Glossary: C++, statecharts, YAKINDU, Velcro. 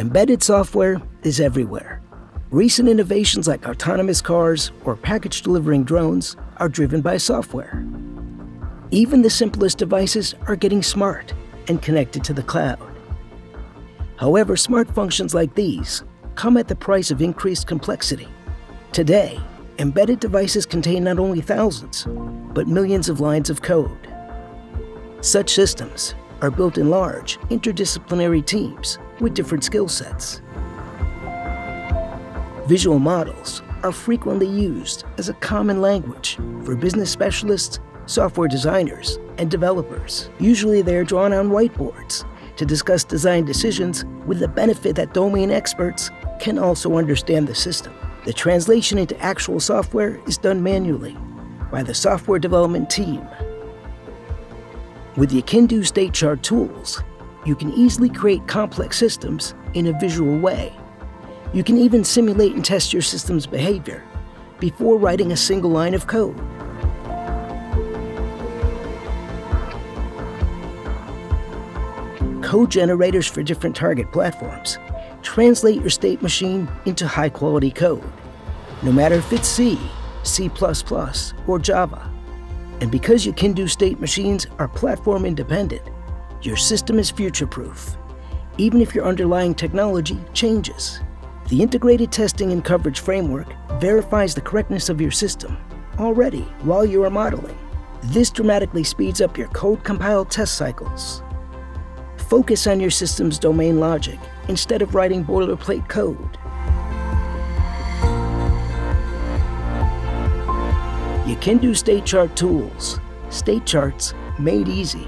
Embedded software is everywhere. Recent innovations like autonomous cars or package-delivering drones are driven by software. Even the simplest devices are getting smart and connected to the cloud. However, smart functions like these come at the price of increased complexity. Today, embedded devices contain not only thousands, but millions of lines of code. Such systems are built in large, interdisciplinary teams with different skill sets. Visual models are frequently used as a common language for business specialists, software designers, and developers. Usually they are drawn on whiteboards to discuss design decisions with the benefit that domain experts can also understand the system. The translation into actual software is done manually by the software development team. With YAKINDU StateChart tools, you can easily create complex systems in a visual way. You can even simulate and test your system's behavior before writing a single line of code. Code generators for different target platforms translate your state machine into high-quality code, no matter if it's C, C++, or Java. And because YAKINDU state machines are platform independent, your system is future-proof, even if your underlying technology changes. The integrated testing and coverage framework verifies the correctness of your system already while you are modeling. This dramatically speeds up your code-compiled test cycles. Focus on your system's domain logic instead of writing boilerplate code. YAKINDU StateChart tools. StateCharts made easy.